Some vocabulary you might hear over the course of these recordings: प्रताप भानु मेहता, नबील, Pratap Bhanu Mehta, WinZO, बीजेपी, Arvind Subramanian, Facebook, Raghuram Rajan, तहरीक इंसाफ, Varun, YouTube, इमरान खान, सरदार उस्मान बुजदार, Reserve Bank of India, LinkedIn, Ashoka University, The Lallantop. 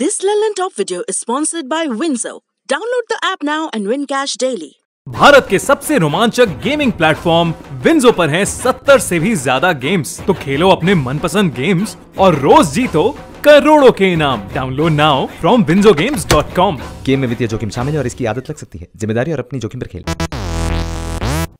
This Lallantop video is sponsored by WinZO. Download the app now and win cash daily. Bharat के सबसे रोमांचक gaming platform WinZO पर हैं 70 से भी ज्यादा गेम्स। तो खेलो अपने मनपसंद गेम्स और रोज जीतो करोड़ों के इनाम। Download now from winzogames.com। Game में वित्तीय जोखिम शामिल है और इसकी आदत लग सकती है। जिम्मेदारी और अपनी जोखिम पर खेलें।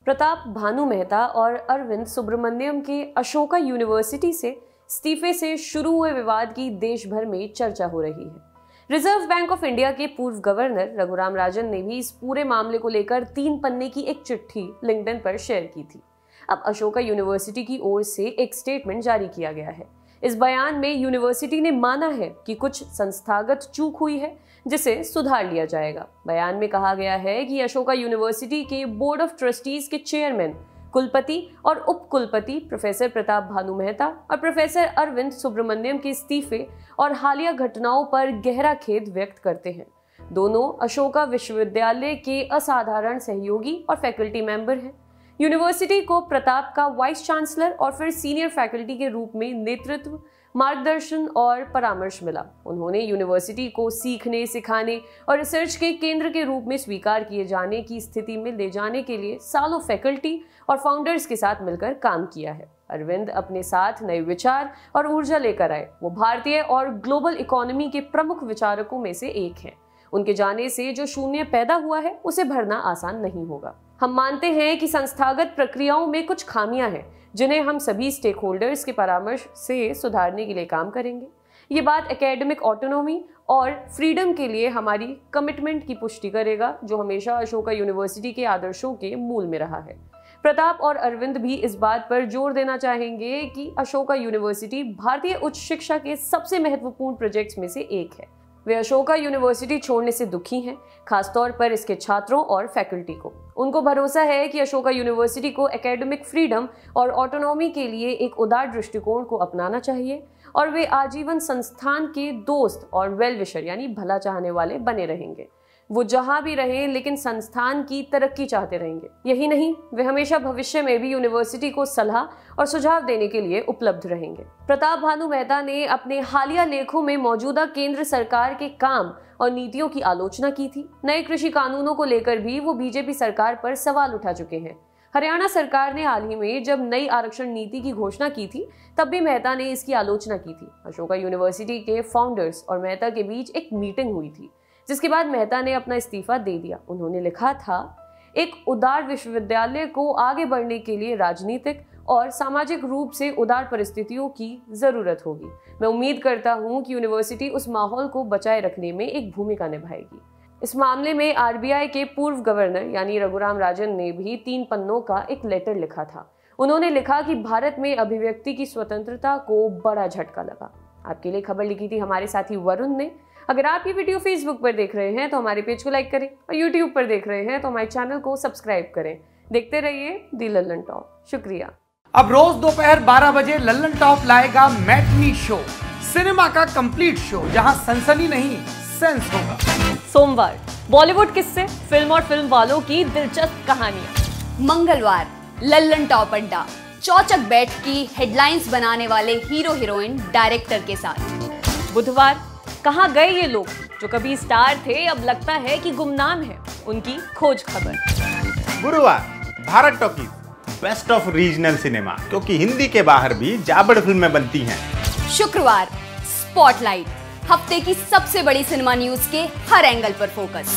प्रताप भानु मेहता और अरविंद सुब्रमण्यम के अशोका यूनिवर्सिटी से इस्तीफे से शुरू हुए विवाद की देश भर में चर्चा हो रही है। रिजर्व बैंक ऑफ इंडिया के पूर्व गवर्नर रघुराम राजन ने भी इस पूरे मामले को लेकर 3 पन्ने की एक चिट्ठी लिंक्डइन पर शेयर की थी। अब अशोका यूनिवर्सिटी की ओर से एक स्टेटमेंट जारी किया गया है। इस बयान में यूनिवर्सिटी ने माना है कि कुछ संस्थागत चूक हुई है जिसे सुधार लिया जाएगा। बयान में कहा गया है कि अशोका यूनिवर्सिटी के बोर्ड ऑफ ट्रस्टीज के चेयरमैन, कुलपति और उपकुलपति प्रोफेसर प्रताप भानु मेहता और प्रोफेसर अरविंद सुब्रमण्यम के इस्तीफे और हालिया घटनाओं पर गहरा खेद व्यक्त करते हैं। दोनों अशोका विश्वविद्यालय के असाधारण सहयोगी और फैकल्टी मेंबर हैं। यूनिवर्सिटी को प्रताप का वाइस चांसलर और फिर सीनियर फैकल्टी के रूप में नेतृत्व, मार्गदर्शन और परामर्श मिला। उन्होंने यूनिवर्सिटी को सीखने, सिखाने और रिसर्च के केंद्र के रूप में स्वीकार किए जाने की स्थिति में ले जाने के लिए सालों फैकल्टी और फाउंडर्स के साथ मिलकर काम किया है। अरविंद अपने साथ नए विचार और ऊर्जा लेकर आए। वो भारतीय और ग्लोबल इकोनॉमी के प्रमुख विचारकों में से एक हैं। उनके जाने से जो शून्य पैदा हुआ है उसे भरना आसान नहीं होगा। हम मानते हैं कि संस्थागत प्रक्रियाओं में कुछ खामियां हैं जिन्हें हम सभी स्टेक होल्डर्स के परामर्श से सुधारने के लिए काम करेंगे। ये बात एकेडमिक ऑटोनॉमी और फ्रीडम के लिए हमारी कमिटमेंट की पुष्टि करेगा, जो हमेशा अशोका यूनिवर्सिटी के आदर्शों के मूल में रहा है। प्रताप और अरविंद भी इस बात पर जोर देना चाहेंगे कि अशोका यूनिवर्सिटी भारतीय उच्च शिक्षा के सबसे महत्वपूर्ण प्रोजेक्ट्स में से एक है। वे अशोका यूनिवर्सिटी छोड़ने से दुखी हैं, खासतौर पर इसके छात्रों और फैकल्टी को। उनको भरोसा है कि अशोका यूनिवर्सिटी को एकेडमिक फ्रीडम और ऑटोनॉमी के लिए एक उदार दृष्टिकोण को अपनाना चाहिए और वे आजीवन संस्थान के दोस्त और वेलविशर यानी भला चाहने वाले बने रहेंगे। वो जहाँ भी रहें लेकिन संस्थान की तरक्की चाहते रहेंगे। यही नहीं, वे हमेशा भविष्य में भी यूनिवर्सिटी को सलाह और सुझाव देने के लिए उपलब्ध रहेंगे। प्रताप भानु मेहता ने अपने हालिया लेखों में मौजूदा केंद्र सरकार के काम और नीतियों की आलोचना की थी। नए कृषि कानूनों को लेकर भी वो बीजेपी सरकार पर सवाल उठा चुके हैं। हरियाणा सरकार ने हाल ही में जब नई आरक्षण नीति की घोषणा की थी तब भी मेहता ने इसकी आलोचना की थी। अशोका यूनिवर्सिटी के फाउंडर्स और मेहता के बीच एक मीटिंग हुई थी जिसके बाद मेहता ने अपना इस्तीफा दे दिया। उन्होंने लिखा था, एक उदार विश्वविद्यालय को आगे बढ़ने के लिए राजनीतिक और सामाजिक रूप से उदार परिस्थितियों की जरूरत होगी। मैं उम्मीद करता हूं कि यूनिवर्सिटी उस माहौल को बचाए रखने में एक भूमिका निभाएगी। इस मामले में आरबीआई के पूर्व गवर्नर यानी रघुराम राजन ने भी 3 पन्नों का एक लेटर लिखा था। उन्होंने लिखा कि भारत में अभिव्यक्ति की स्वतंत्रता को बड़ा झटका लगा। आपके लिए खबर लिखी थी हमारे साथी वरुण ने। अगर आप ये वीडियो फेसबुक पर देख रहे हैं तो हमारे पेज को लाइक करें और यूट्यूब पर देख रहे हैं तो हमारे चैनल को सब्सक्राइब करें। देखते रहिए दी लल्लन टॉप। शुक्रिया। अब रोज दोपहर 12 बजे लल्लन टॉप लाएगा मैटनी शो, सिनेमा का कंप्लीट शो जहां सनसनी नहीं सेंस होगा। सोमवार बॉलीवुड किस्से, फिल्म और फिल्म वालों की दिलचस्प कहानियाँ। मंगलवार लल्लन टॉप अड्डा, चौचक बैठ की हेडलाइंस बनाने वाले हीरो हीरोइन डायरेक्टर के साथ। बुधवार कहाँ गए ये लोग जो कभी स्टार थे, अब लगता है कि गुमनाम है, उनकी खोज खबर। गुरुवार Bharat talkies, best of regional cinema क्योंकि हिंदी के बाहर भी जाबड़ फिल्में बनती हैं। शुक्रवार स्पॉटलाइट, हफ्ते की सबसे बड़ी सिनेमा न्यूज के हर एंगल पर फोकस।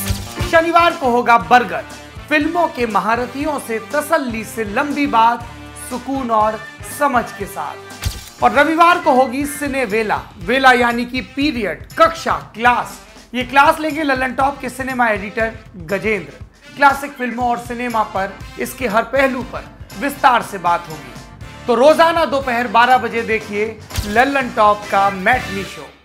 शनिवार को होगा बर्गर, फिल्मों के महारथियों से तसल्ली से लंबी बात, सुकून और समझ के साथ। और रविवार को होगी सिने वेला, वेला यानी कि पीरियड, कक्षा, क्लास। ये क्लास लेंगे लल्लन टॉप के सिनेमा एडिटर गजेंद्र। क्लासिक फिल्मों और सिनेमा पर इसके हर पहलू पर विस्तार से बात होगी। तो रोजाना दोपहर 12 बजे देखिए लल्लन टॉप का मैटनी शो।